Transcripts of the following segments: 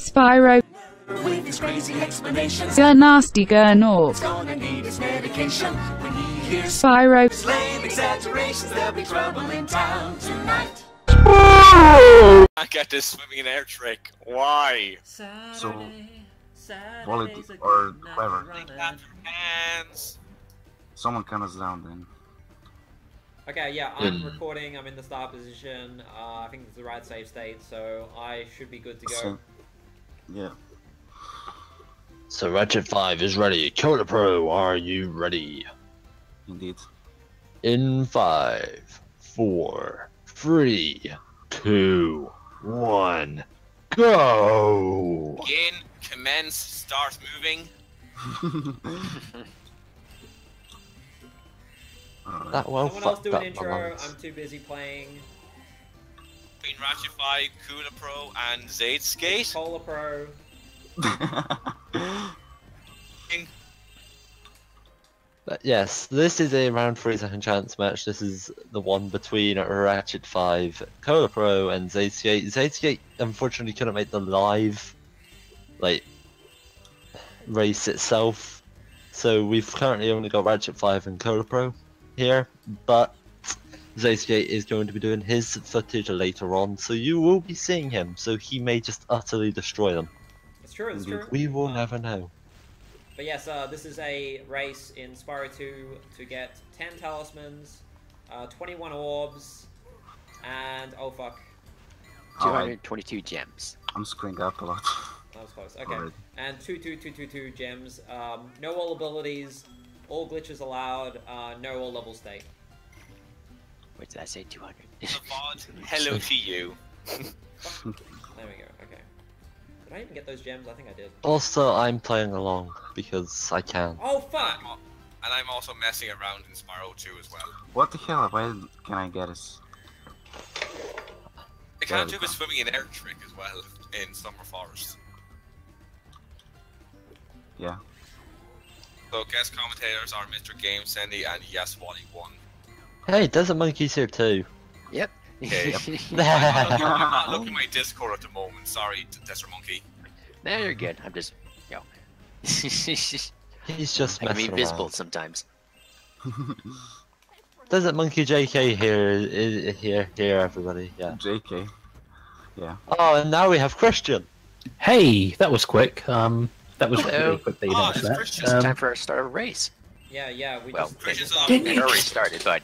Spyro. With his crazy explanations, nasty gurnor. It's gonna need his medication when he hears Spyro's lame exaggerations. There'll be trouble in town tonight. I got this swimming in air trick. Why? So, Wally or whoever. Someone count us down then. Okay, yeah, I'm recording. I'm in the start position. I think it's the right save state, so I should be good to go. So, yeah. So Ratchet5 is ready. Kolapro, are you ready? Indeed. In 5, 4, 3, 2, 1, go! Begin, commence, start moving. Someone else do an intro, I'm too busy playing. Between Ratchet5, Kolapro, and Zaydskate. Kolapro. Yes, this is a round 3-second chance match. This is the one between Ratchet5, Kolapro, and Zaydskate. Zaydskate unfortunately couldn't make the live race itself, so we've currently only got Ratchet5 and Kolapro here, but Zaydskate is going to be doing his footage later on, so you will be seeing him, so he may just utterly destroy them. It's true. We will never know. But yes, this is a race in Spyro 2 to get 10 talismans, 21 orbs, and oh fuck. 222 gems. I'm screwing up a lot. That was close, okay. Right. And 2,222 gems, no all abilities, all glitches allowed, no all level state. Wait, did I say 200? Hello to you. There we go, okay. Did I even get those gems? I think I did. Also, I'm playing along because I can. Oh fuck! And I'm also messing around in Spyro 2 as well. What the hell? Why can I get us? I can't do the swimming in air trick as well in Summer Forest. Yeah. So guest commentators are Mr. Game, Sandy, and YesWally1. Hey, Desert Monkey's here too. Yep. Okay. I'm not looking at my Discord at the moment, sorry, Desert Monkey. No, you're good, I'm just... yo. He's just messing around. I'm invisible sometimes. Desert Monkey JK here everybody, yeah. JK, yeah. Oh, and now we have Christian! Hey, that was quick, that was really quick that you noticed that. It's time for our start of a race. Yeah, yeah, we it already started, but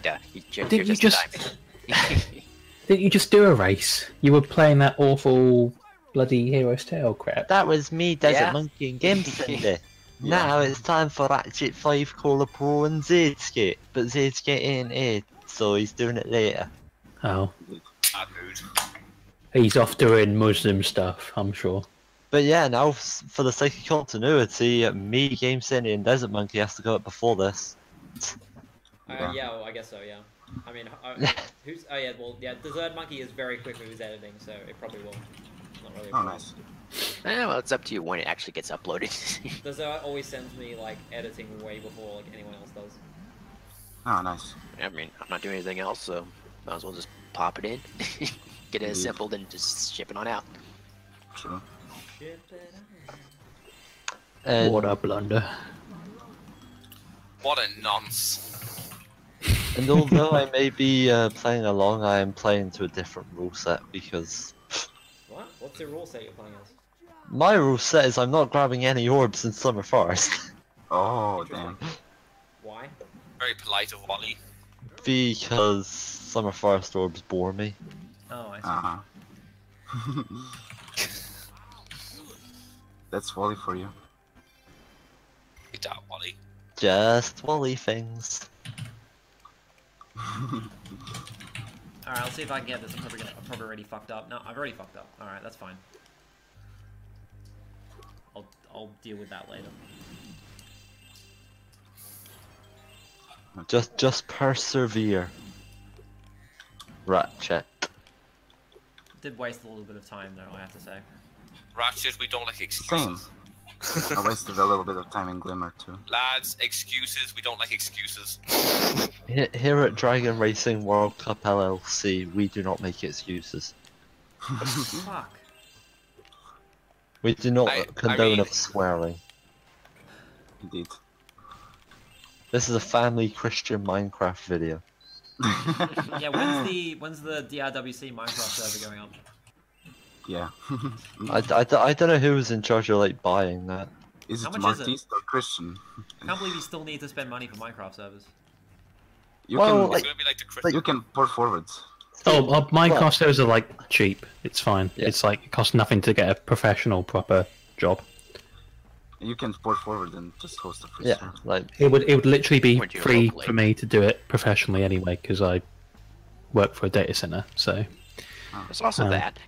Didn't you just do a race? You were playing that awful bloody Hero's Tale crap. That was me, Desert Monkey, and Gimpster. Now it's time for Ratchet5, Kolapro, and Zaydskate. But Zaydskate ain't here, so he's doing it later. Oh. He's off doing Muslim stuff, I'm sure. But yeah, now for the sake of continuity, me, Game Sandy, and Desert Monkey has to go up before this. Yeah, well, I guess so, yeah. I mean, Desert Monkey is very quick with his editing, so it probably will. Not really. Oh, nice. Well, it's up to you when it actually gets uploaded. Desert always sends me, like, editing way before, like, anyone else does. Oh, nice. I mean, I'm not doing anything else, so might as well just pop it in, get it assembled, and just ship it on out. Sure. Ship it on out. And... what a blunder. What a nonce. And although I may be playing along, I am playing to a different rule set because... What? What's your rule set you're playing as? My rule set is I'm not grabbing any orbs in Summer Forest. Oh, damn. Why? Very polite of Wally. Because Summer Forest orbs bore me. Oh, I see. That's Wally for you. Get that, Wally. Just Wally things. Alright, I'll see if I can get this. I'm probably already fucked up. No, I've already fucked up. Alright, that's fine. I'll deal with that later. Just persevere. Ratchet. Did waste a little bit of time though, I have to say. Ratchet, we don't like excuses. I wasted a little bit of time in Glimmer too. Lads, excuses, we don't like excuses. Here at Dragon Racing World Cup LLC, we do not make excuses. Fuck. We do not condone swearing. Indeed. This is a family Christian Minecraft video. Yeah, when's the DRWC Minecraft server going on? Yeah. I don't know who was in charge of like buying that. Is it Martiste or Christian? I can't believe you still need to spend money for Minecraft servers. You you can port forwards. Oh, Minecraft servers are like cheap. It's fine. Yeah. It's like it costs nothing to get a professional proper job. You can port forward and just host a free server. Like it would literally be free for me to do it professionally anyway because I work for a data center. So it's also that.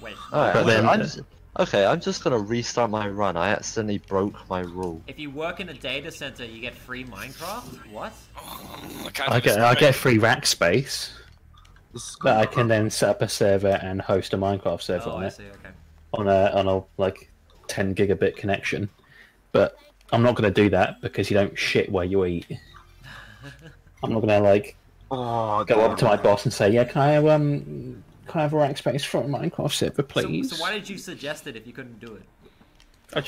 Wait. Right, but then, okay, I'm just gonna restart my run. I accidentally broke my rule. If you work in a data center, you get free Minecraft? What? Oh, I get free rack space. But I can then set up a server and host a Minecraft server on it. I see, okay. On a like 10 gigabit connection. But I'm not gonna do that because you don't shit where you eat. I'm not gonna like go up to my boss and say, yeah, can I have a rack space for a Minecraft server, please? So why did you suggest it if you couldn't do it? I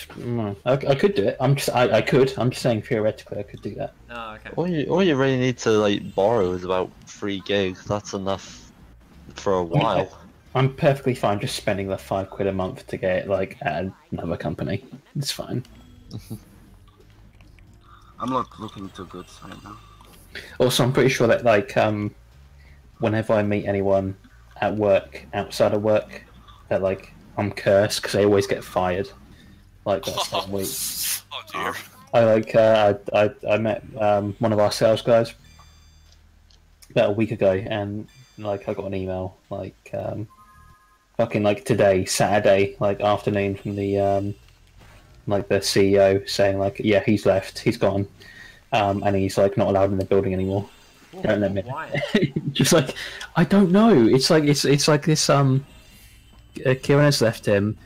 could do it. I could. I'm just saying theoretically I could do that. Oh, okay. All you really need to like borrow is about 3 gigs. That's enough for a while. Okay. I'm perfectly fine just spending the £5 a month to get like at another company. It's fine. I'm not looking too good right now. Also, I'm pretty sure that like whenever I meet anyone at work, outside of work, that like I'm cursed because I always get fired. Like that's that week. Oh dear. I met one of our sales guys about a week ago, and like I got an email like fucking like today, Saturday, like afternoon from the like the CEO saying like yeah he's left, he's gone, and he's like not allowed in the building anymore. Ooh, don't let me. Just like I don't know. It's like it's like this. Kieran has left him.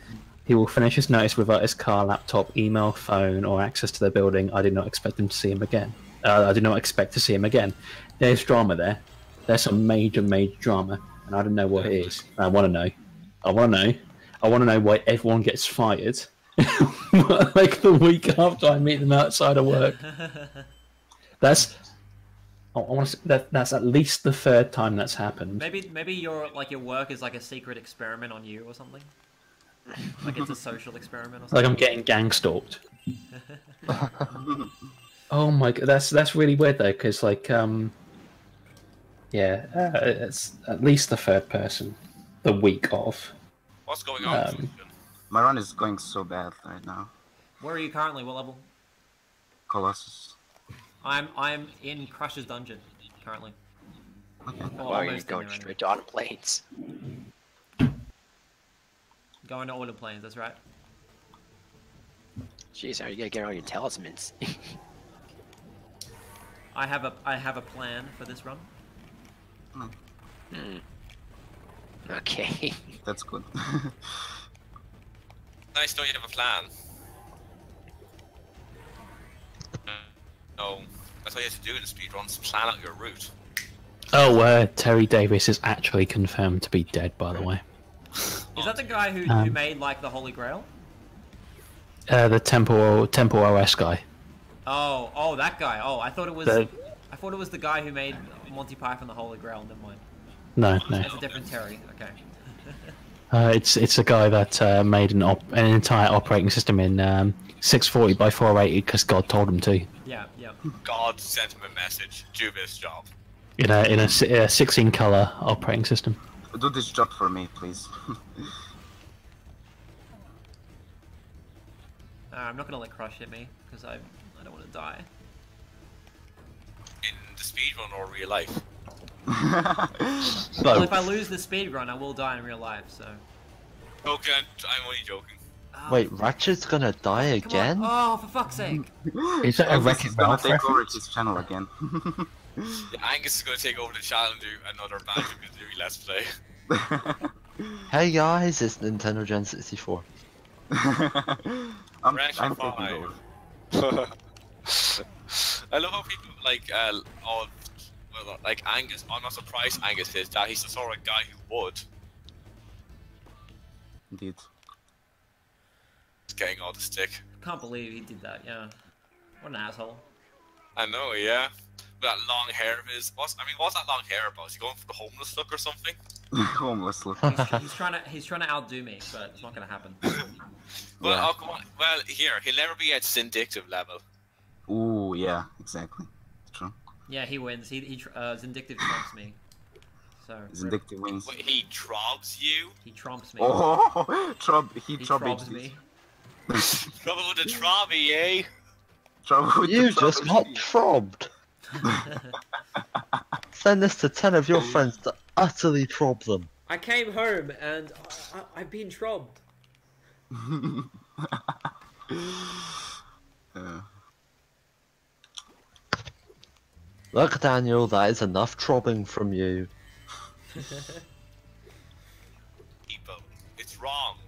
He will finish his notice without his car, laptop, email, phone, or access to the building. I did not expect him to see him again. I did not expect to see him again. There's drama there. There's some major drama, and I don't know what it is. I want to know. I want to know. I want to know why everyone gets fired like the week after I meet them outside of work. That's. I want to. That's at least the third time that's happened. Maybe your work is like a secret experiment on you or something. Like it's a social experiment or something. Like I'm getting gang stalked. Oh my god, that's really weird though, because like yeah, it's at least the third person the week of. What's going on? My run is going so bad right now. Where are you currently? What level? Colossus. I'm in Crusher's dungeon currently. Why are you going straight to auto planes? Going to auto planes, that's right. Jeez, how are you gonna get all your talismans? I have a plan for this run. Mm. Mm. Okay. That's good. Nice, don't you have a plan? No, that's all you have to do in speedruns, plan out your route. Oh, Terry Davis is actually confirmed to be dead, by the way. Is that the guy who made like the Holy Grail? The Temple OS guy. Oh, that guy. Oh, I thought it was the guy who made Monty Python the Holy Grail. Never mind. No. That's a different Terry. Okay. It's a guy that made an entire operating system in 640 by 480 because God told him to. Yeah. God sent him a message. Do this job. In a 16-color operating system. Do this job for me, please. I'm not gonna let Crush hit me because I don't want to die. In the speedrun or real life? Well, if I lose the speedrun, I will die in real life. So. Okay, I'm only joking. Wait, Ratchet's gonna die again? Oh, for fuck's sake! Is that a Ratchet gonna take over his channel again? Yeah, Angus is gonna take over the channel and do another batch of Missouri Let's Play. Hey guys, it's Nintendo Gen 64. I'm taking over. I love how people like Angus. I'm not surprised Angus is that he's the sort of guy who would. Indeed. He's getting all the stick. Can't believe he did that, yeah. What an asshole. I know, yeah. With that long hair of his. What's that long hair about? Is he going for the homeless look or something? Homeless look. He's trying to outdo me, but it's not gonna happen. Well, yeah. Oh, come on. Well, here, he'll never be at Zindictive level. Ooh, yeah, exactly. True. Yeah, he wins. He Zindictive trumps me. So. Zindictive wins. Wait, he trumps you? He trumps me. Oh, he trumps me. Trouble with the trobby, eh? Trouble with you the just not trobbed. Send this to 10 of your friends to utterly trob them. I came home and I've been trobbed. Look, Daniel, that is enough trobbing from you. People, it's wrong.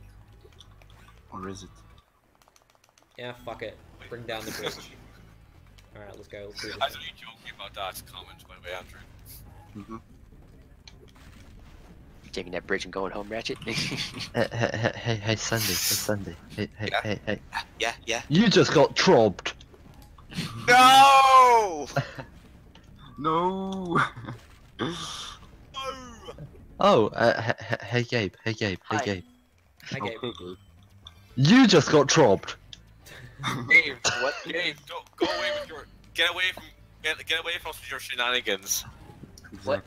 Or is it? Yeah, fuck it. Bring down the bridge. Alright, let's go. Let's do this. I was only joking about that comment, by the way, Andrew. Mm-hmm. You taking that bridge and going home, Ratchet? hey, Sandy. Hey, Sandy. Hey. Yeah. You just got trobbed. No! No! Oh, hey Gabe, Hi. Hey Gabe. You just got trobbed. Gabe, what? Gabe, go away with your get away from your shenanigans. What?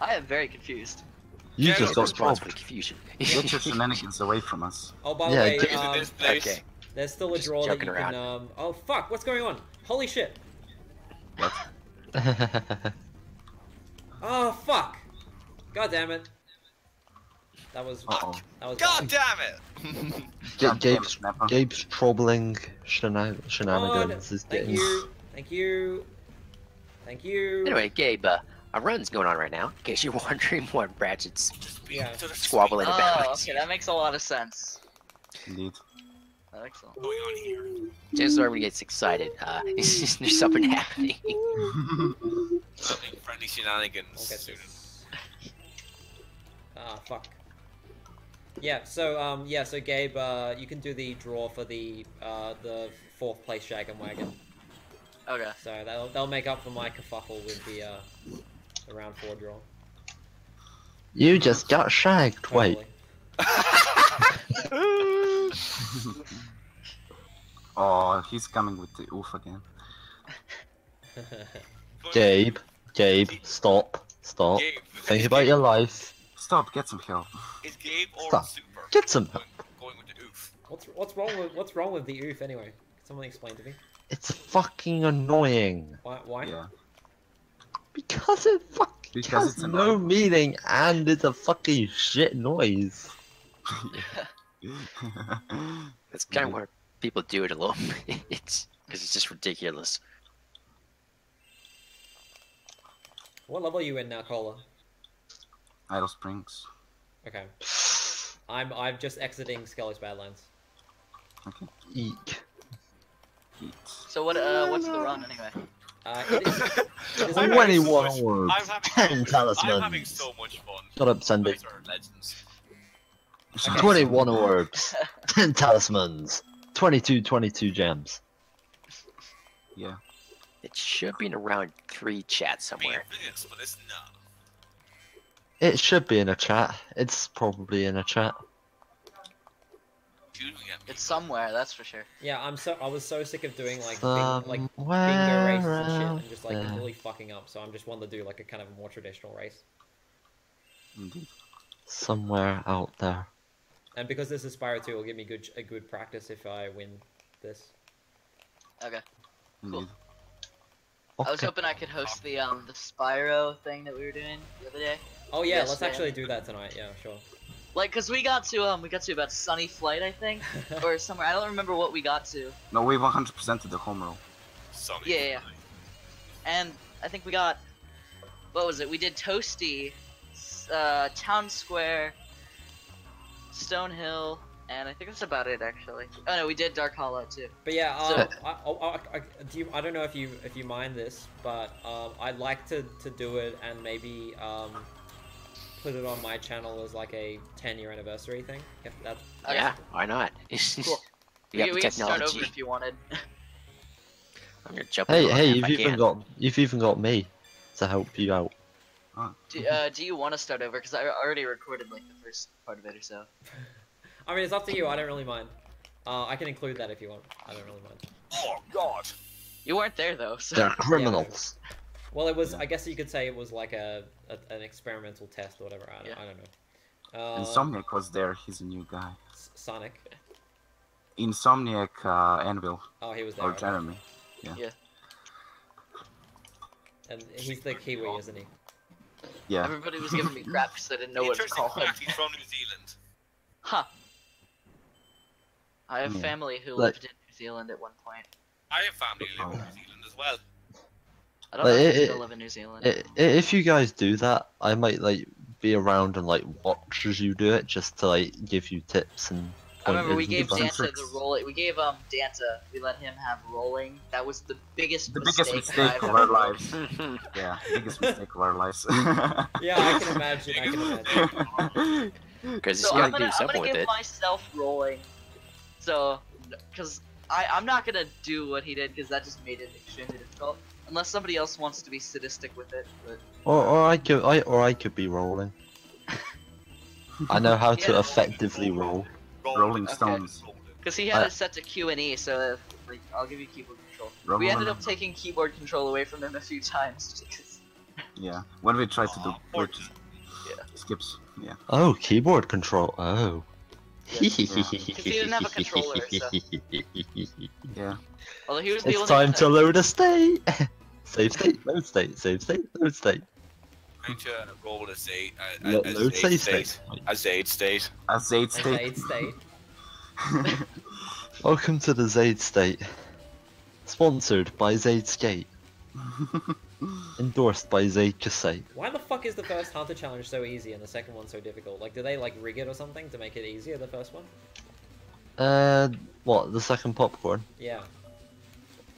I am very confused. You just got trobbed. Get your shenanigans away from us. Oh, by the way, okay. There's still a draw that you can. Oh fuck! What's going on? Holy shit! What? Oh fuck! God damn it! That was. That was God damn it! Gabe's troubling shenanigans is getting. Thank you. Anyway, Gabe, a run's going on right now. In case you're wondering what Ratchet's squabbling about. Oh, okay, that makes a lot of sense. Indeed. Excellent. What's going on here? Chances are we get excited. There's something happening. Something friendly shenanigans. Ah, fuck. Yeah. So Gabe, you can do the draw for the fourth place Shaggin' Wagon. Okay. So they'll make up for my kerfuffle with the round 4 draw. You just got shagged. Totally. Wait. Oh, he's coming with the oof again. Gabe, stop. Gabe. Think about your life. Stop, get some help. Is Gabe or stop. Super? Get some help. Going with the oof. What's wrong with the oof anyway? Can someone explain to me? It's fucking annoying. Why? Yeah. Because it fucking has no meaning and it's a fucking shit noise. That's kind of where people do it a little bit, because it's just ridiculous. What level are you in now, Cola? Idle Springs. Okay. I'm just exiting Skelly's Badlands. Okay. Eek. So what's the run anyway? It is 21 so words. 10 talismans. I'm having so much fun. Shut up, Sandy. 21 orbs, 10 talismans, 22 gems. Yeah. It should be in around 3 chat somewhere. It should be in a chat. It's probably in a chat. It's somewhere, that's for sure. Yeah, I was so sick of doing like bingo races and shit, and just like really fucking up. So I'm just wanting to do like a kind of more traditional race. Mm-hmm. Somewhere out there. And because this is Spyro 2, it'll give me a good practice if I win this. Okay. Cool. Okay. I was hoping I could host the Spyro thing that we were doing the other day. Oh yeah, let's actually do that tonight. Yeah, sure. Like, cause we got to about Sunny Flight, I think, or somewhere. I don't remember what we got to. No, we 100%ed the home roll. Sunny. Yeah. And I think we got, what was it? We did Toasty, Town Square, Stonehill, and I think that's about it actually. Oh no, we did Dark Hollow too. But yeah, I don't know if you mind this, but I'd like to do it and maybe put it on my channel as like a 10-year anniversary thing. If that's okay. Yeah, why not? Cool. we can start over if you wanted. I'm gonna jump hey, you've even got me to help you out. Do you want to start over? Because I already recorded like the first part of it or so. I mean, it's up to you. I don't really mind. I can include that if you want. I don't really mind. Oh God! You weren't there though. So. They're criminals. Yeah, well, it was. I guess you could say it was like an experimental test or whatever. I don't know. Insomniac was there. He's a new guy. Sonic. Insomniac, Anvil. Oh, he was there. Or okay. Jeremy. Yeah. Yeah. And he's the Kiwi, isn't he? Yeah. Everybody was giving me crap because I didn't know what to call him. He's from New Zealand. Huh. I have family who lived in New Zealand at one point. I have family who lived in New Zealand as well. I don't know if they still live in New Zealand. If you guys do that, I might like be around and like watch as you do it, just to like give you tips and. I remember we gave Danza the rolling. We gave Danza. We let him have rolling. That was the biggest mistake of our lives. Yeah, biggest mistake of our lives. Yeah, I can imagine. I can imagine. Because so I'm gonna give myself rolling. So, because I'm not gonna do what he did because that just made it extremely difficult. Unless somebody else wants to be sadistic with it. But... Or I could be rolling. I know how to effectively roll. Rolling stones. Because he had it set to Q and E, so like, I'll give you keyboard control. We ended up taking keyboard control away from him a few times. Just because... Yeah, when we tried to do skips. Yeah. Oh, keyboard control. Oh. Because he didn't have a controller. So. Yeah. Although he was the only time to load a state. Save state. Load state. Save state. Load state. I'm trying to roll a Zayd. A Zayd state. Welcome to the Zayd state. Sponsored by Zaydskate. Endorsed by Zaydskate. Why the fuck is the first Hunter challenge so easy and the second one so difficult? Like, do they like rig it or something to make it easier? The first one. What? The second popcorn? Yeah.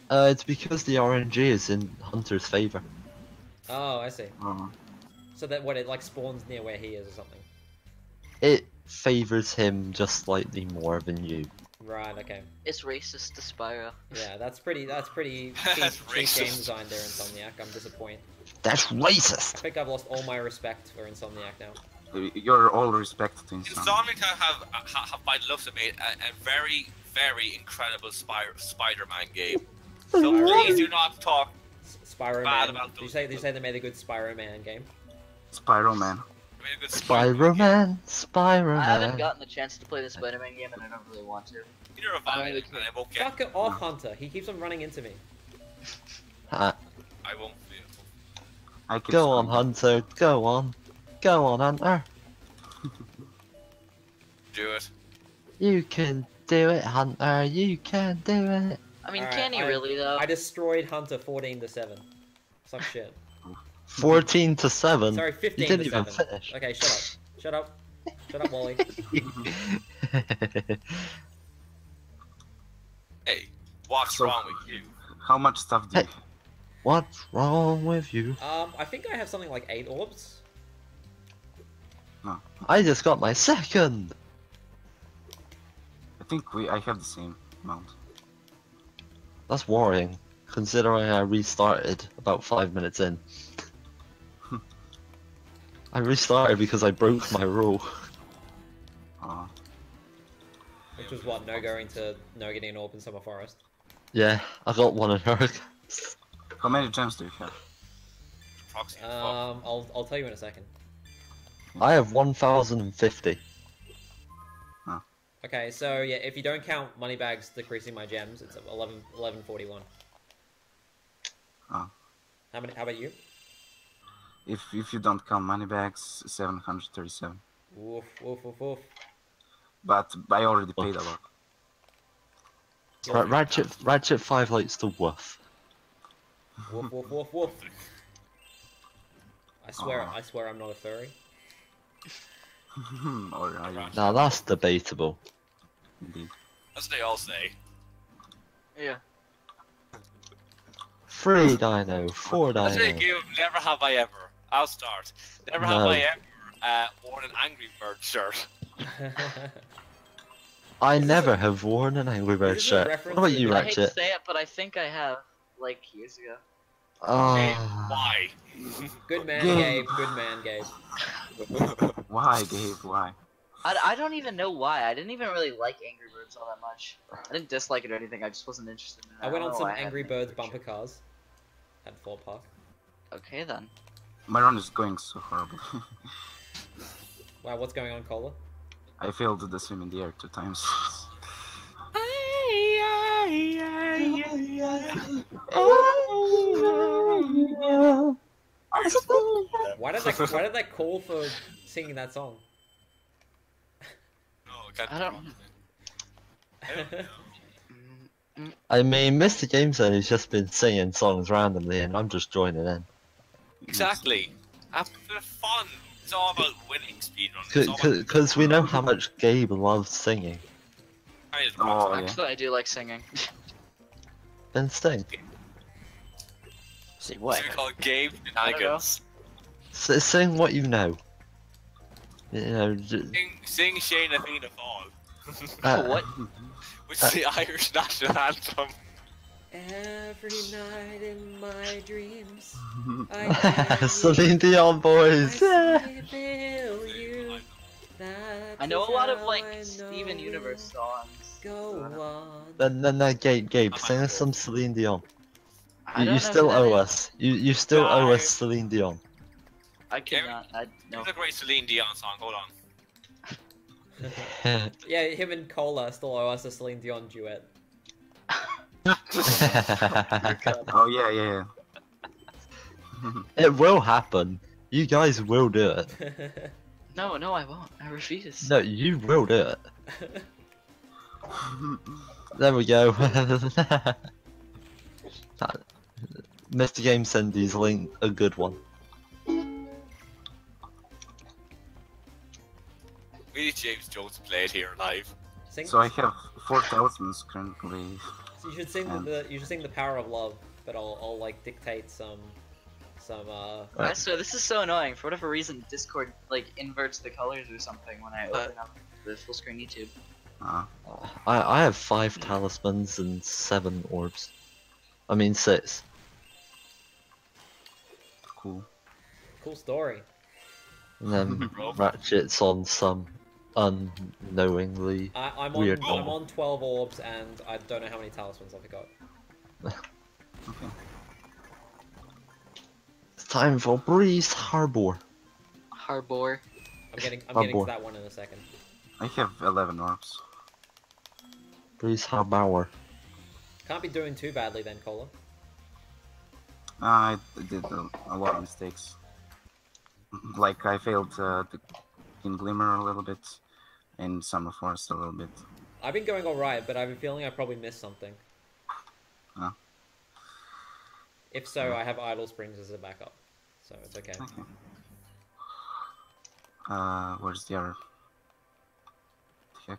It's because the RNG is in Hunter's favor. Oh, I see. So that what it like spawns near where he is or something. It favors him just slightly more than you. Right. Okay. It's racist to Spyro. Yeah, that's pretty. That's pretty. Cheap game design there, Insomniac. I'm disappointed. That's racist. I think I've lost all my respect for Insomniac now. You're all respect to Insomniac. Insomniac have by the looks of it, a very, very incredible Spider-Man game. So please do not talk. Spyro Man. Did you say they made a good Spyro Man game? Spyro Man. Spyro Man. Spyro Man. I haven't gotten the chance to play the Spider-Man game, and I don't really want to. You're a violent, and I won't get. Fuck it off, Hunter. He keeps on running into me. I won't feel. Go on, Hunter. Go on. Go on, Hunter. Do it. You can do it, Hunter. You can do it. I mean, can he really though? I destroyed Hunter 14-7. Some shit. 14-7. Sorry, 15 you didn't even finish. Okay, shut up. Shut up. Shut up, Wally. Hey, what's wrong with you? How much stuff do you? What's wrong with you? I think I have something like 8 orbs. No. I just got my second. I think I have the same amount. That's worrying, considering I restarted about 5 minutes in. I restarted because I broke my rule. Which was what, no getting an orb in Summer Forest? Yeah, I got one in Hurricane. How many gems do you have? I'll tell you in a second. I have 1,050. Okay, so yeah, if you don't count moneybags decreasing my gems, it's 1141. Oh. How about you? If you don't count moneybags, 737. Woof woof woof woof. But I already paid a lot. Right, Ratchet5 likes to woof. Woof woof woof woof. I swear I'm not a furry. Now that's debatable. Indeed. As they all say. Yeah. 3 dino, 4 dino. Game, never have I ever. I'll start. Never have I ever worn an Angry Bird shirt. I never have worn an Angry Bird shirt. What about you, Ratchet? I hate to say it, but I think I have, like, years ago. Why? Good man, Gabe. Good man, Gabe. Why, Gabe? Why? I don't even know why. I didn't even really like Angry Birds all that much. I didn't dislike it or anything. I just wasn't interested in it. I went on some Angry Birds bumper cars at Fort Park. Okay, then. My run is going so horrible. Wow, what's going on, Cola? I failed to swim in the air 2 times. Why did they call for singing that song? I don't know. I mean, Mr. Jameson has just been singing songs randomly, and I'm just joining in. Exactly. After fun, it's all about winning speedruns. Because we know how much Gabe loves singing. Oh, actually, yeah. I do like singing. Then sing. See what? It's called Gabe and Angus. Sing what you know. You know, sing Shane Athena Fall. What? Which is the Irish national anthem. Every night in my dreams. Celine Dion, boys. I know a lot of like Steven Universe songs. Go on. Then Gabe, sing us some Celine Dion. You still owe us. You still owe us Celine Dion. I cannot. There's a great Celine Dion song. Hold on. Yeah, him and Cola still owe us a Celine Dion duet. Oh yeah. It will happen. You guys will do it. No, I won't. I refuse. No, you will do it. There we go. Mr. Game Sandy's linked a good one. We need James Jones to play it here live. So I have 4,000 currently. So you should sing the Power of Love, but I'll like dictate some. Right, so this is so annoying. For whatever reason, Discord like inverts the colors or something when I open up the full screen YouTube. I have 5 talismans and 7 orbs. I mean 6. Cool. Cool story. And then Ratchet's on some unknowingly weird number. I'm on 12 orbs and I don't know how many talismans I forgot. Okay. It's time for Breeze Harbor. Harbor. I'm getting to that one in a second. I have 11 orbs. Breeze Harbor. Can't be doing too badly then, Cola. I did a lot of mistakes. Like I failed the in Glimmer a little bit, and Summer Forest a little bit. I've been going alright, but I have a feeling I probably missed something. If so, I have Idle Springs as a backup, so it's okay. Where's the other? Heck.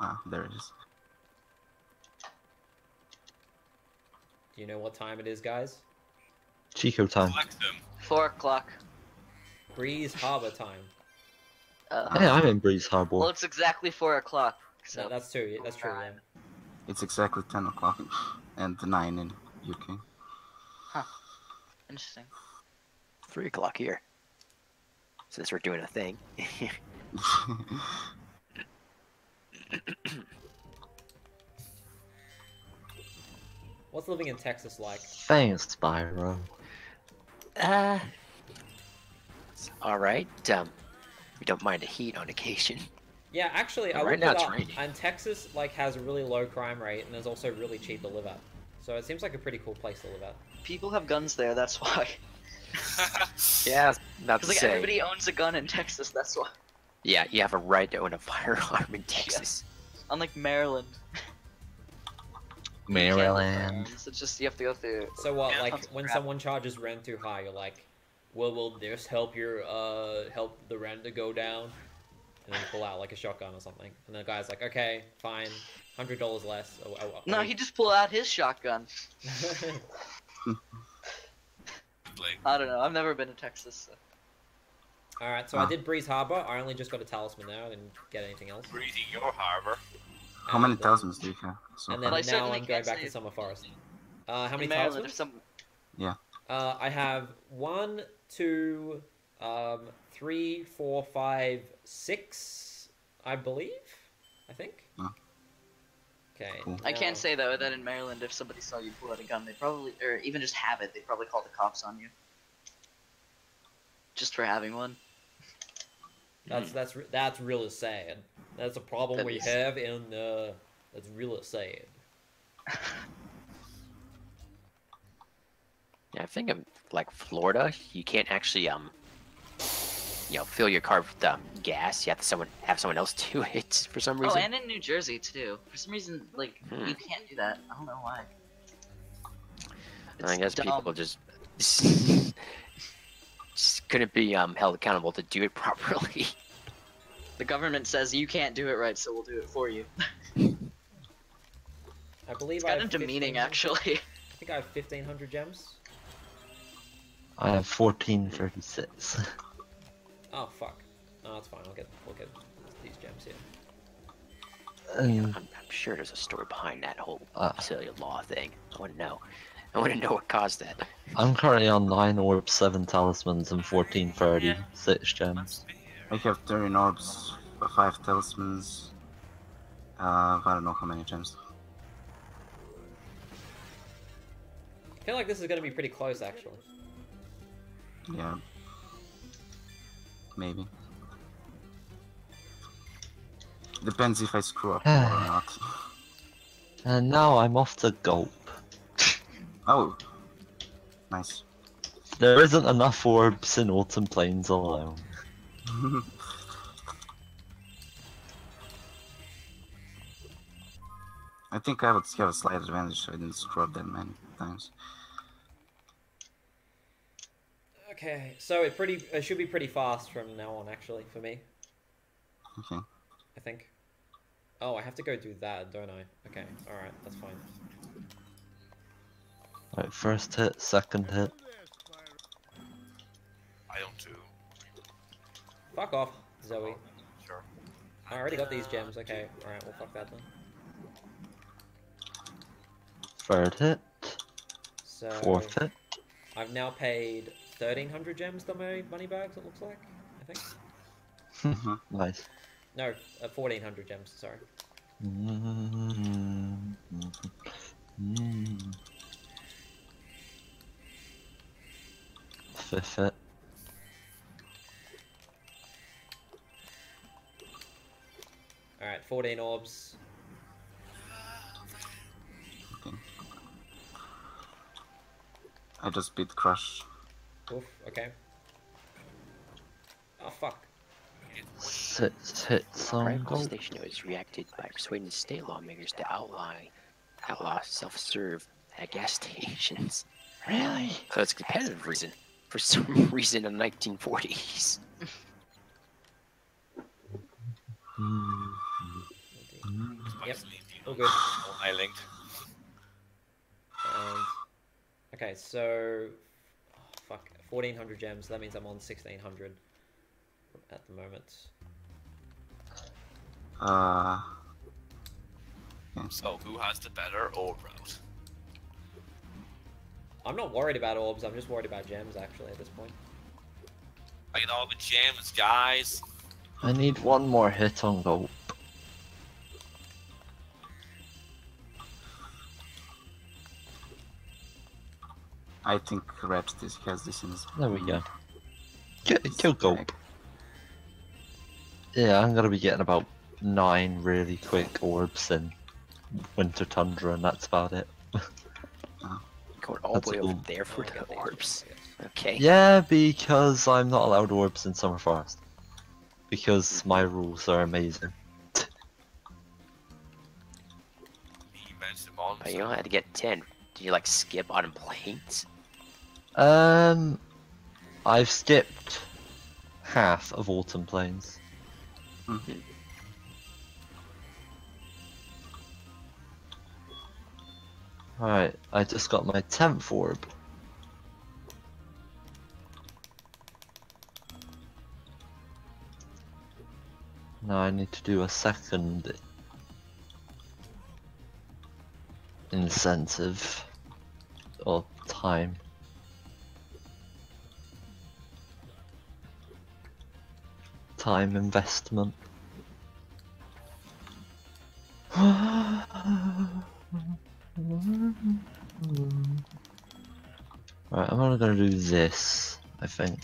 Ah, there it is. Do you know what time it is, guys? Chico time. 4 o'clock. Breeze Harbor time. Hey, I'm in Breeze Harbor. Well, it's exactly 4 o'clock. So no, that's true. That's true. Then. It's exactly 10 o'clock and 9 in UK. Huh. Interesting. 3 o'clock here. Since we're doing a thing. What's living in Texas like? Thanks, Spyro. Alright, we don't mind the heat on occasion. Yeah, actually, I looked it up, and Texas, like, has a really low crime rate, and is also really cheap to live at. So it seems like a pretty cool place to live at. People have guns there, that's why. Yeah, that's like, everybody owns a gun in Texas, that's why. Yeah, you have a right to own a firearm in Texas. Yes. Unlike Maryland. Maryland. It's just, you have to go through... So what, like, when someone charges rent too high, you're like, well, will this help your, help the rent to go down? And then you pull out, like, a shotgun or something. And the guy's like, okay, fine, $100 less. No, he just pulled out his shotgun. specifically? I don't know. I've never been to Texas. So. Alright, so I did Breeze Harbor. I only just got a talisman now. I didn't get anything else. Breezy your harbor. How many talismans do you have? So and then now I'm going back to Summer Forest. How many talismans? Yeah. I have 1, 2, 3, 4, 5, 6, I believe. I think. Yeah. Okay. Cool. I can't say though that in Maryland, if somebody saw you pull out a gun, they probably, or even just have it, they probably call the cops on you. Just for having one. That's really sad. That's a problem that we have, and that's really sad. Yeah, I think in like Florida, you can't actually you know, fill your car with gas. You have to have someone else do it for some reason. Oh, and in New Jersey too. For some reason, like you can't do that. I don't know why. It's I guess dumb. People just couldn't be held accountable to do it properly. The government says you can't do it right, so we'll do it for you. I believe it's kind of demeaning, actually. I think I have 1,500 gems. I have 1,436. Oh fuck! No, that's fine. We'll get these gems here. I'm sure there's a story behind that whole silly law thing. I want to know. I want to know what caused that. I'm currently on 9 orbs, 7 talismans, and 1,436 gems. I have 13 orbs, 5 talismans. I don't know how many gems. I feel like this is going to be pretty close, actually. Yeah. Maybe. Depends if I screw up or not. And now I'm off to gulp. Oh. Nice. There isn't enough orbs in Autumn Plains alone. I think I would have a slight advantage if I didn't screw up that many times. Okay, so it should be pretty fast from now on, actually, for me. Okay. I think. Oh, I have to go do that, don't I? Okay, alright, that's fine. Alright, first hit, second hit. I don't do. Fuck off, Zoe. Sure. I already got these gems, okay. Alright, we'll fuck that then. Third hit. So, fourth hit. I've now paid 1,300 gems to my moneybags, it looks like, I think. Nice. No, 1,400 gems, sorry. Fifth hit. Alright, 14 orbs. I just beat Crash. Oof, okay. Oh fuck. Rival station was reacted by persuading state lawmakers to outlaw self-serve at gas stations. Really? So it's a competitive reason. For some reason in the 1940s. Yep. All good. I linked. Okay, so oh, fuck, 1,400 gems. That means I'm on 1,600 at the moment. So who has the better orb route? I'm not worried about orbs. I'm just worried about gems, actually, at this point. I get all the gems, guys. I need one more hit on gold. I think Ratchet has this in his... There we go. Kill Gulp. Yeah, I'm gonna be getting about 9 really quick orbs in Winter Tundra, and that's about it. Going all the way over there for the orbs. Okay. Yeah, because I'm not allowed orbs in Summer Forest. Because my rules are amazing. But you only had to get 10. Do you like skip Autumn Plains? I've skipped half of Autumn Plains. Mm-hmm. Alright, I just got my 10th orb. No, I need to do a second incentive or time. Time investment. Right, I'm only gonna do this, I think.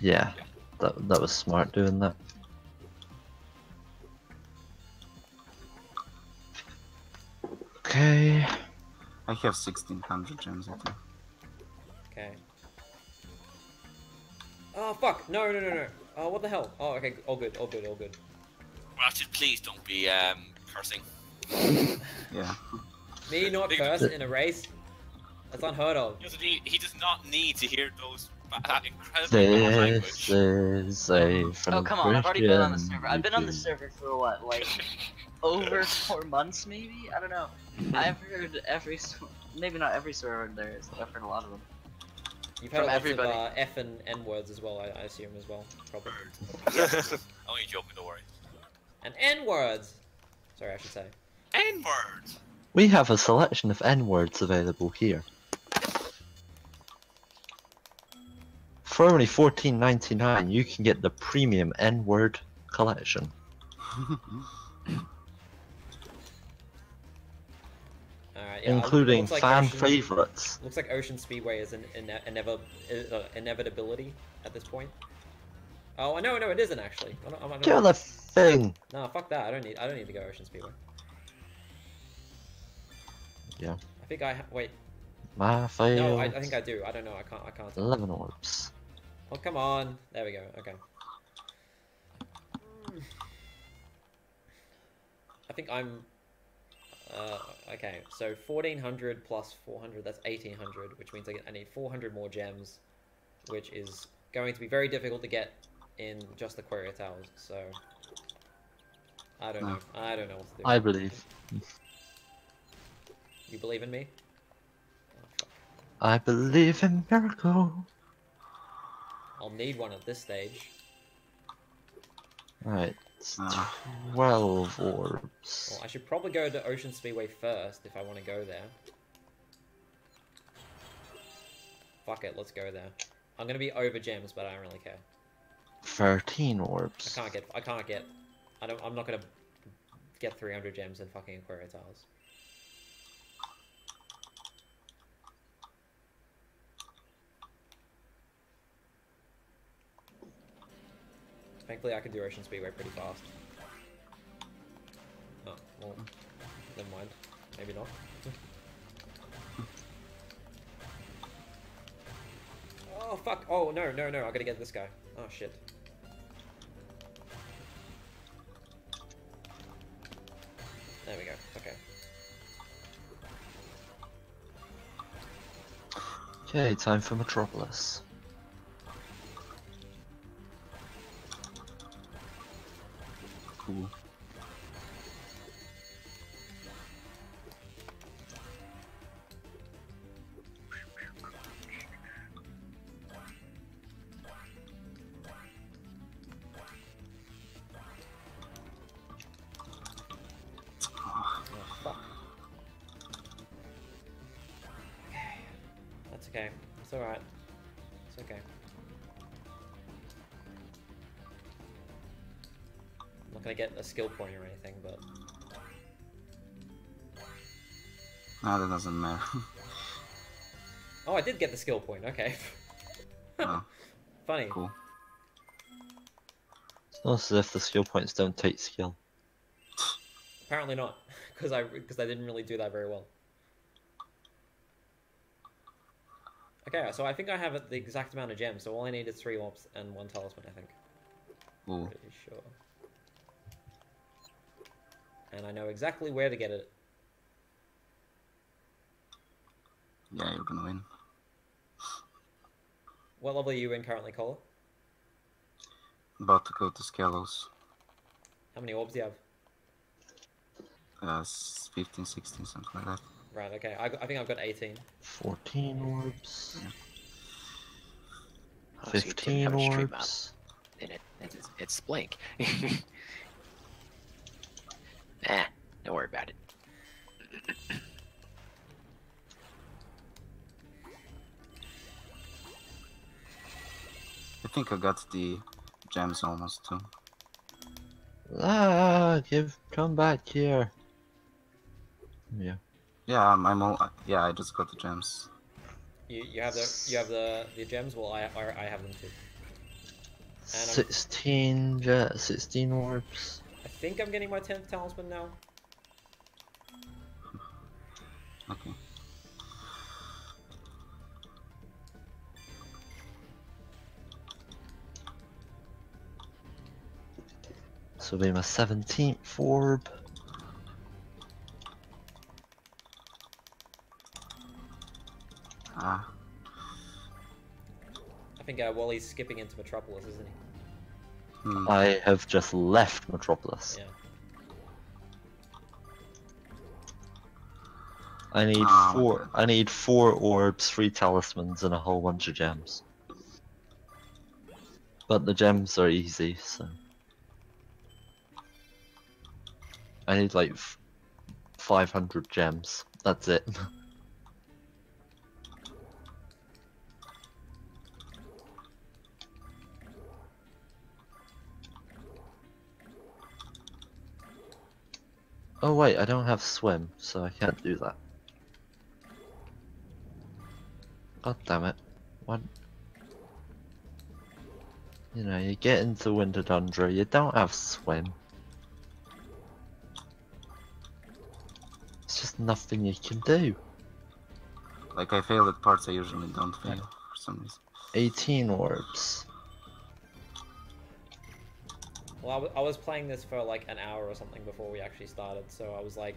Yeah, that was smart doing that. Okay. I have 1,600 gems, I think. Okay. Oh fuck! No, no, no, no! Oh, what the hell? Oh, okay, all good, all good, all good. Ratchet, please don't be cursing. Yeah. Me not curse in a race? That's unheard of. He does not need to hear those incredibly bad language. Oh come on! I've already been on the server. I've been on the server for what, like over 4 months maybe? I don't know. I've heard every, maybe not every server there is. But I've heard a lot of them. You've heard lots of F and N words as well, I assume as well, probably. Only joking, don't worry. And N words. Sorry, I should say. N words. We have a selection of N words available here. For only $14.99, you can get the premium N word collection. Yeah, including like fan favorites. Looks like Ocean Speedway is an inevitability at this point. Oh, no, it isn't actually. I don't Get on the thing. No, fuck that. I don't need to go Ocean Speedway. Yeah. I think wait. My favorite. No, I think I do. I don't know. I can't. 11 orbs. Oh come on. There we go. Okay. I think I'm. Okay, so 1,400 plus 400, that's 1,800, which means I need 400 more gems, which is going to be very difficult to get in just the Aquaria Towers, so... I don't know. I don't know what to do. I believe. You believe in me? Oh, I believe in miracles. I'll need one at this stage. Right. 12 orbs. Well, I should probably go to Ocean Speedway first if I want to go there. Fuck it, let's go there. I'm gonna be over gems, but I don't really care. 13 orbs. I'm not gonna get 300 gems in fucking Aquaria Tiles. Thankfully, I can do Ocean Speedway pretty fast. Oh, well, never mind. Maybe not. Oh, fuck! Oh, no, I gotta get this guy. Oh, shit. There we go, okay. Okay, time for Metropolis. Cool. Oh, fuck. Okay. That's okay. It's alright. It's okay. I'm not gonna get a skill point or anything, but... No, that doesn't matter. Oh, I did get the skill point, okay. Oh. Funny. Cool. It's not as if the skill points don't take skill. Apparently not, because I didn't really do that very well. Okay, so I think I have the exact amount of gems, so all I need is 3 orbs and 1 talisman, I think. Ooh. Pretty sure. And I know exactly where to get it. Yeah, you're gonna win. What level are you in currently, Cole? About to go to Skelos. How many orbs do you have? 15, 16, something like that. Right, okay. I think I've got 18. 14 orbs. 15 orbs. And it's blank. Nah, don't worry about it. I think I got the gems almost too. Ah, come back here. Yeah. Yeah, I'm all. Yeah, I just got the gems. You have the gems. Well, I have them too. And 16 orbs. I think I'm getting my 10th talisman now. Okay. This will be my 17th orb. Ah. I think Wally's skipping into Metropolis, isn't he? Hmm. I have just left Metropolis. Yeah. I need four. I need 4 orbs, 3 talismans, and a whole bunch of gems. But the gems are easy, so. I need like 500 gems. That's it. Oh wait, I don't have swim, so I can't do that. God damn it. What? You know, you get into Winter Tundra, you don't have swim. It's just nothing you can do. Like, I fail at parts I usually don't fail for some reason. 18 orbs. Well, I was playing this for like an hour or something before we actually started, so I was like,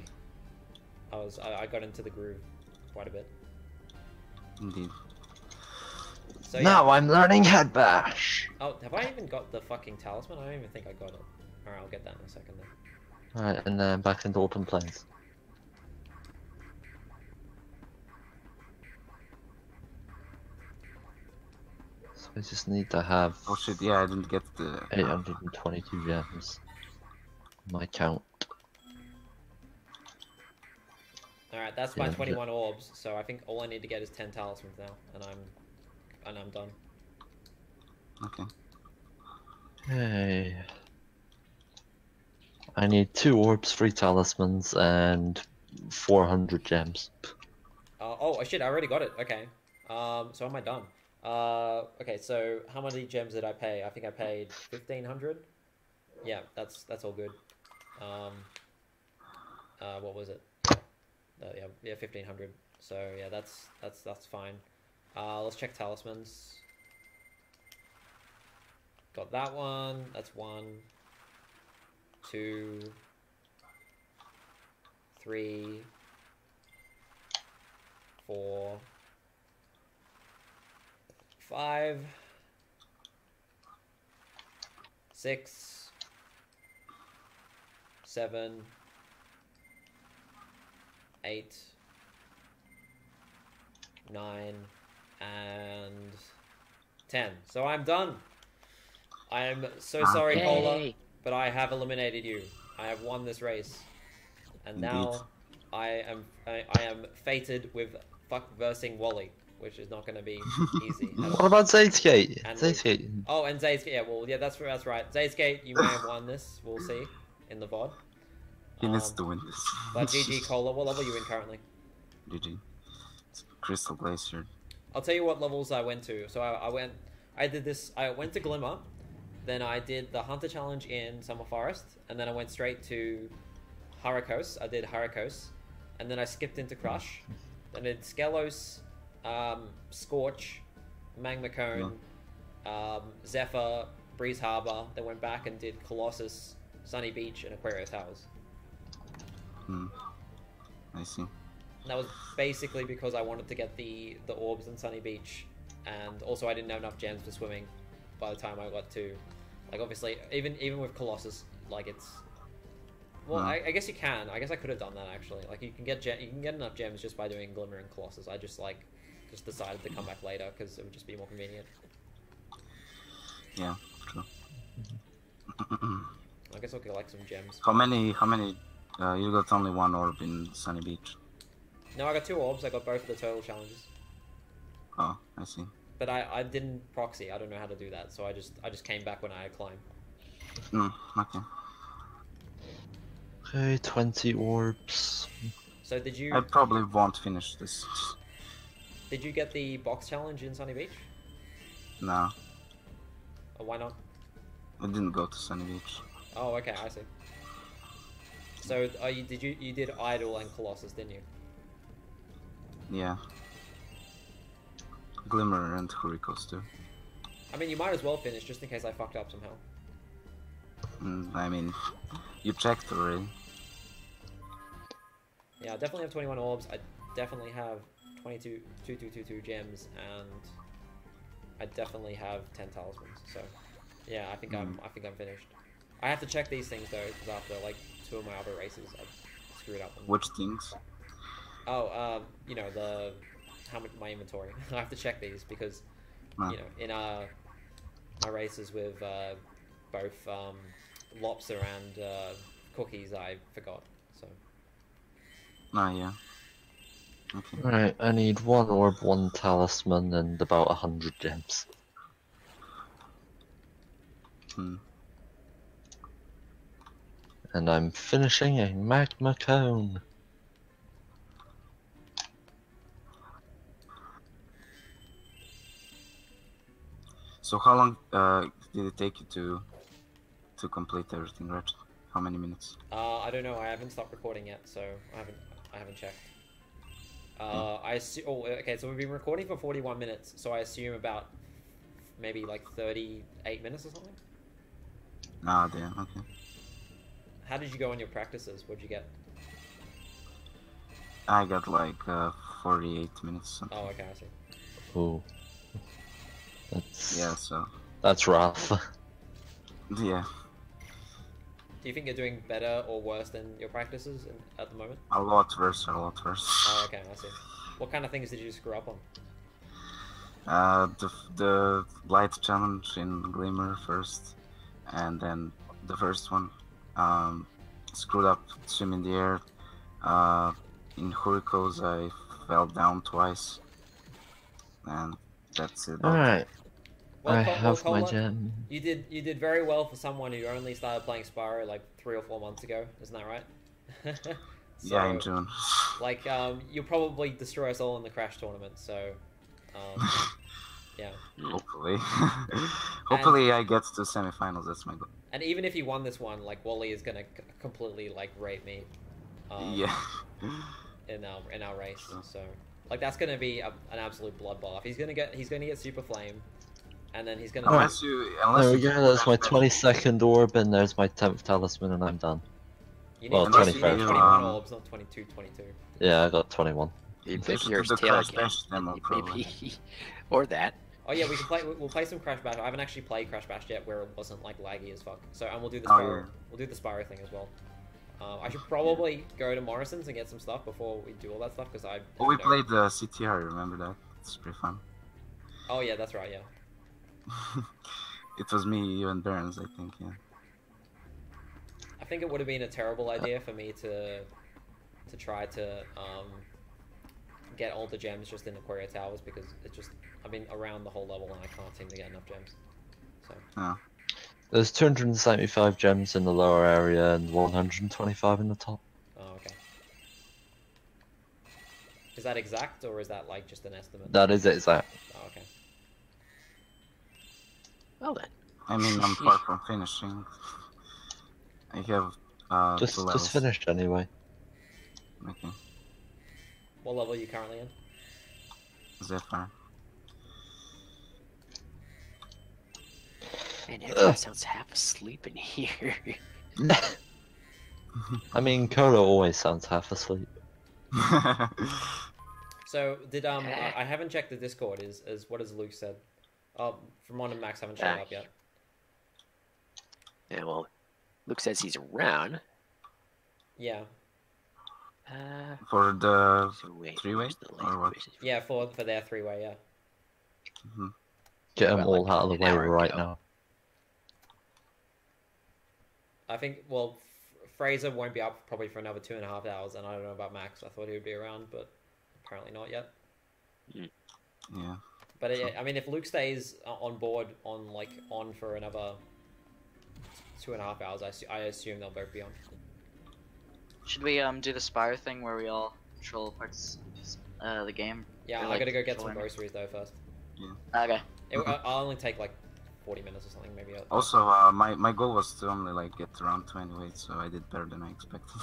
I got into the groove quite a bit. Indeed. So, yeah. Now I'm learning Head Bash. Oh, have I even got the fucking talisman? I don't even think I got it. All right, I'll get that in a second then. All right, and then back into open plains. I just need to have. Oh shit! Yeah, I didn't get the 822 gems. My count. All right, that's my 21 orbs. So I think all I need to get is 10 talismans now, and I'm done. Okay. Hey. I need 2 orbs, 3 talismans, and 400 gems. Oh shit! I already got it. Okay. So am I done? Okay, so how many gems did I pay? I think I paid 1,500. Yeah, that's all good. What was it? Yeah, 1,500. So yeah, that's fine. Let's check talismans. Got that one. That's 1, 2, 3, 4, 5, 6, 7, 8, 9, and 10. So I'm done. I am so sorry, Kola, but I have eliminated you. I have won this race, and indeed. Now I am fated with fuck-versing Wally. Which is not going to be easy. What about Zaydskate? Zaydskate. Oh, and Zaydskate. Yeah, well, yeah, that's right. Zaydskate, you may have won this. We'll see in the VOD. He needs to win this. But GG, Cola. What level are you in currently? GG. It's Crystal Glacier. I'll tell you what levels I went to. So I went to Glimmer, then I did the Hunter Challenge in Summer Forest, and then I went straight to Harakos. I did Harakos, and then I skipped into Crush, then I did Skelos. Scorch, Magma Cone, Zephyr, Breeze Harbor. They went back and did Colossus, Sunny Beach, and Aquarius Towers. Hmm. I see. That was basically because I wanted to get the orbs in Sunny Beach, and also I didn't have enough gems for swimming by the time I got to, like, obviously even with Colossus, like, it's Well, I guess you can. I guess I could have done that actually. Like you can get enough gems just by doing Glimmer and Colossus. I just just decided to come back later because it would just be more convenient. Yeah, true. I guess I'll collect some gems. How many? You got only one orb in Sunny Beach. No, I got two orbs. I got both of the turtle challenges. Oh, I see. But I didn't proxy. I don't know how to do that, so I just came back when I had climb. Okay. Okay, 20 orbs. So did you? I probably won't finish this. Did you get the box challenge in Sunny Beach? No. Oh, why not? I didn't go to Sunny Beach. Oh, okay, I see. So you did Idol and Colossus, didn't you? Yeah. Glimmer and Kurikos too. I mean, you might as well finish just in case I fucked up somehow. I mean, you checked already. Yeah, I definitely have 21 orbs. I definitely have 22 gems, and I definitely have 10 talismans. So, yeah, I think I'm finished. I have to check these things though, because after like two of my other races, I screwed up. Which things? Oh, you know how much my inventory. I have to check these because, you know, in our races with both Lopser and Cookies, I forgot. So. Oh yeah. Okay. Alright, I need one orb, one talisman, and about 100 gems. And I'm finishing a magma cone. So how long did it take you to complete everything, Ratchet? How many minutes? I don't know. I haven't stopped recording yet, so I haven't checked. Okay, so we've been recording for 41 minutes, so I assume about maybe like 38 minutes or something? Ah, damn, okay. How did you go on your practices? What'd you get? I got like 48 minutes or something. Oh, okay, I see. Ooh. That's... yeah, so... that's rough. Yeah. Do you think you're doing better or worse than your practices at the moment? A lot worse, a lot worse. Oh, okay, I see. What kind of things did you screw up on? The light challenge in Glimmer first, and then the first one. Screwed up swim in the air. In Hurricos I fell down twice. And that's it. Alright. Well, I have my gem. You did very well for someone who only started playing Spyro like 3 or 4 months ago, isn't that right? So, yeah, in June. Like, you'll probably destroy us all in the Crash tournament, so... yeah. Hopefully. Hopefully I get to semifinals, that's my goal. And even if you won this one, like, Wally is gonna completely, like, rape me. Yeah. in our race, so... like, that's gonna be an absolute bloodbath. He's gonna get Super Flame, and then he's gonna... There we go, there's my 22nd orb, and there's my 10th talisman, and I'm done. You need, well, 21 orbs, not 22. Yeah, I got 21. Or that. Oh yeah, we'll play some Crash Bash. I haven't actually played Crash Bash yet, where it wasn't, like, laggy as fuck. So, and we'll do the Spyro thing as well. I should probably go to Morrison's and get some stuff before we do all that stuff, because I... well, we played the CTR, remember that? It's pretty fun. Oh yeah, that's right, yeah. It was me, you, and Burns, I think, yeah. I think it would have been a terrible idea for me to try to get all the gems just in Aquaria Towers, because it just... I've been around the whole level and I can't seem to get enough gems. So... oh. There's 275 gems in the lower area and 125 in the top. Oh, okay. Is that exact, or is that, like, just an estimate? That is exact. Oh, okay. Well then. I mean, I'm far from finishing. I have, 2 levels. Just finished anyway. Okay. What level are you currently in? Zephyr. Man, everyone sounds half asleep in here. I mean, Koda always sounds half asleep. So, did, I haven't checked the Discord, what has Luke said? Vermont and Max haven't showed up yet. Yeah, well, Luke says he's around. Yeah. For the three-way? Yeah, for their three-way, yeah. Mm-hmm. Get them all out of the way right now. I think, well, Fraser won't be up probably for another 2.5 hours, and I don't know about Max. I thought he would be around, but apparently not yet. Yeah. But it, I mean, if Luke stays on board on for another 2.5 hours, I assume they'll both be on. Should we do the Spyro thing where we all troll parts of the game? Yeah, I gotta go get some groceries though first. Yeah. Okay. I'll only take like 40 minutes or something maybe. Also, my goal was to only like get around 28, so I did better than I expected.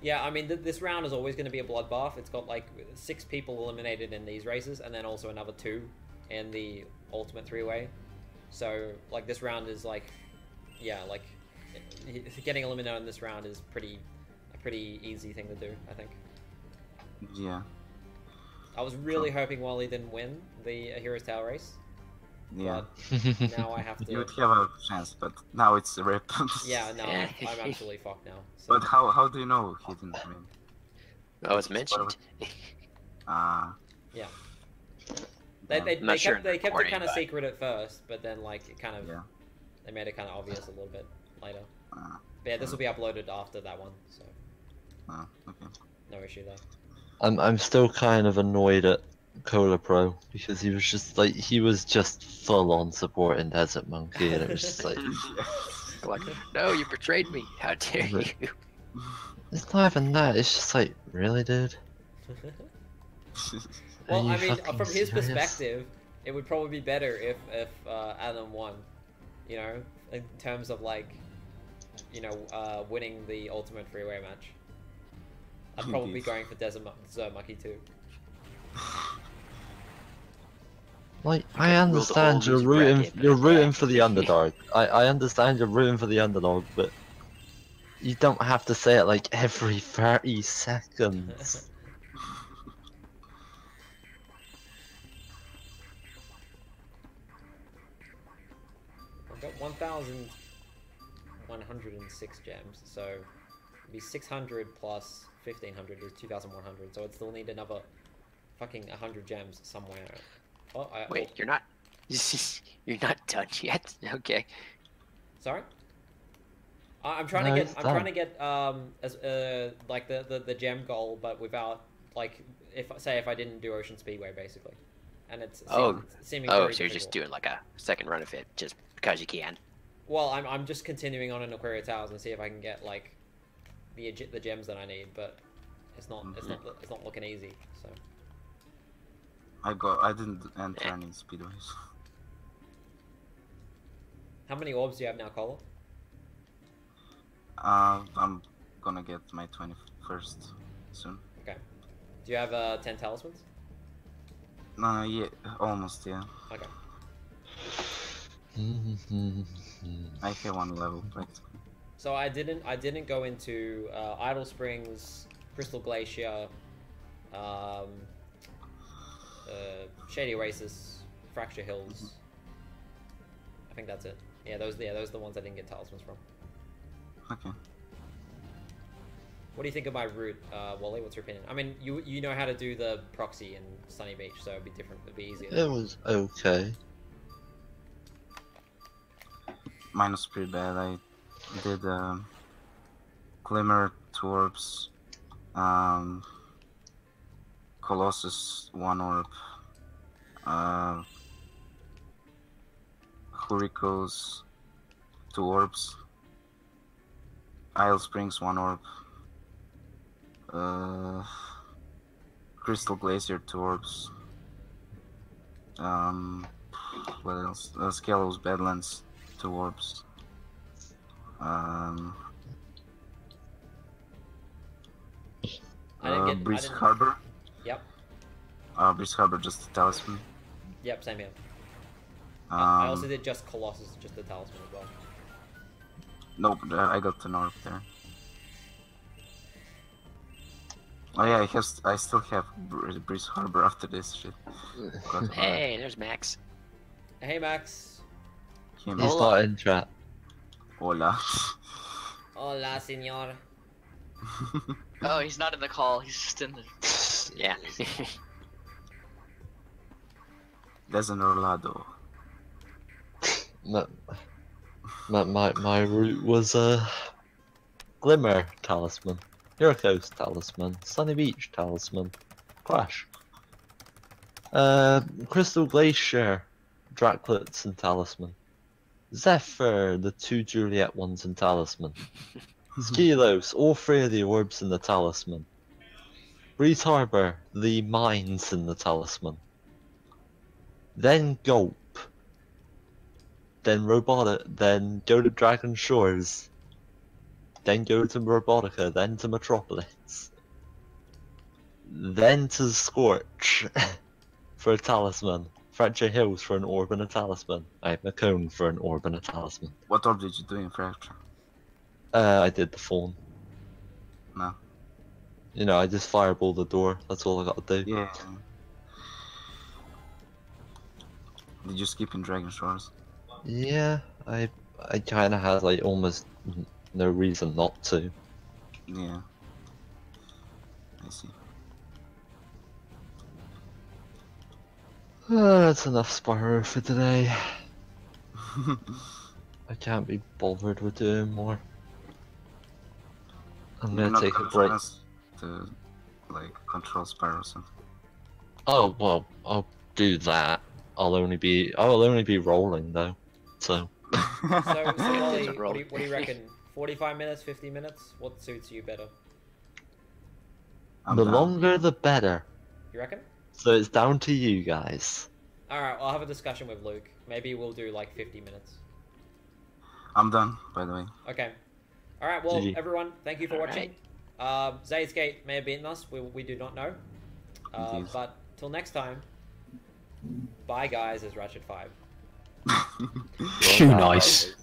Yeah, I mean, this round is always going to be a bloodbath. It's got like 6 people eliminated in these races, and then also another 2 in the ultimate three-way. So, like, this round is like, yeah, like, getting eliminated in this round is a pretty easy thing to do, I think. Yeah. I was really hoping Wally didn't win the Heroes Tower race. Yeah. Now I have to. You would have a chance, but now it's a rip. Yeah, no, I'm actually fucked now. So. But how do you know he didn't win? I was mentioned. Yeah. They kept it kind of secret at first, but then like it kind of they made it kind of obvious a little bit later. But yeah, this will be uploaded after that one, so. Okay. No issue there. I'm still kind of annoyed at Kolapro, because he was just like, he was just full on supporting Desert Monkey, and it was just like, no, you betrayed me, how dare you. It's not even that, it's just like, really, dude? Well, I mean, from his perspective, it would probably be better if Adam won, you know, in terms of like, you know, winning the ultimate freeway match. I'd probably be going for Desert Monkey too. Like, I understand you're rooting for the underdog. I understand you're rooting for the underdog, but you don't have to say it like every 30 seconds. I've got 1,106 gems, so it'd be 600 plus 1,500 is 2,100, so I'd still need another fucking 100 gems somewhere. Oh, wait, you're not done yet. Okay. Sorry. I'm trying to get like the gem goal, but without like if I didn't do Ocean Speedway basically, and it's seeming very so you're difficult. Just doing like a second run of it just because you can. Well, I'm just continuing on in Aquaria Towers and see if I can get like the gems that I need, but it's not looking easy. So. I didn't enter any speedways. How many orbs do you have now, Cole? I'm gonna get my 21st soon. Okay. Do you have 10 talismans? No, yeah, almost, yeah. Okay. I have one level practically. So I didn't go into Idle Springs, Crystal Glacier, Shady Oasis, Fracture Hills. I think that's it. Yeah, those are the ones I didn't get talismans from. Okay. What do you think of my route, Wally? What's your opinion? I mean, you know how to do the proxy in Sunny Beach, so it'd be different. It'd be easier. It was okay. Mine was pretty bad. I did Glimmer, Torps, Colossus, 1 orb, Hurricos, 2 orbs, Isle Springs, 1 orb, Crystal Glacier, 2 orbs, what else? Skelos Badlands, 2 orbs, Breeze Harbor. Yep. Breeze Harbor, just the talisman. Yep, same here. I also did just Colossus, just the talisman as well. Nope, I got the north there. Oh yeah, I still have Breeze Harbor after this shit. Hey, there's Max. Hey, Max. He's not in chat. Hola. Hola, senor. Oh, he's not in the call. He's just in the... Yeah. There's an Orlando. My route was Glimmer Talisman, Heroes Talisman, Sunny Beach Talisman, Crash, Crystal Glacier, Draclets and Talisman, Zephyr, the two Juliet ones and Talisman, Skelos, all three of the orbs and the Talisman, Breeze Harbor, the mines and the Talisman, then Gulp, then Robotica, then go to Dragon Shores, then go to Robotica, then to Metropolis, then to Scorch for a talisman, Fracture Hills for an orb and a talisman, I have a cone for an orb and a talisman. What orb did you do in Fracture? I did the Fawn. No. You know, I just fireball the door, that's all I gotta do. Yeah. Did you skip in Dragon Shores? Yeah, I kind of had like almost no reason not to. Yeah, I see. That's enough Spyro for today. I can't be bothered with doing more. I'm gonna take a break to like control Spyro or something. Oh well, I'll do that. I'll only be rolling though. So, what do you reckon? 45 minutes, 50 minutes? What suits you better? The longer the better. You reckon? So it's down to you guys. Alright, I'll have a discussion with Luke. Maybe we'll do like 50 minutes. I'm done, by the way. Okay. Alright, well, everyone, thank you for watching. Right. Zaydskate may have beaten us, we do not know. But till next time, bye guys, as Ratchet5. Too nice.